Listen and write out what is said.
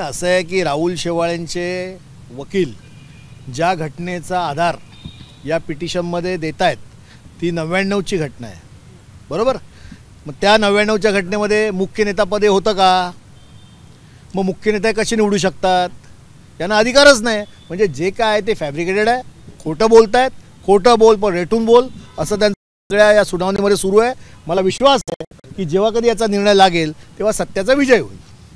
असं आहे की राहुल शेवाळेंचे वकील ज्या घटनेचा आधार या पिटिशनमध्ये देत आहेत ती 99 ची घटना आहे, बरोबर। मग त्या 99 च्या घटनेमध्ये मुख्य नेतापदे होतं का? मग मुख्य नेते कसे निवडू शकतात? त्यांना अधिकारच नाही। म्हणजे जे काय आहे ते फॅब्रिकेटेड आहे, खोटं बोलतायत, खोटं बोल पण रेटून बोल असं त्यांच्या या सुनावणीमध्ये सुरू आहे। मला विश्वास आहे की जेव्हा कधी याचा निर्णय लागेल तेव्हा सत्याचा विजय होईल।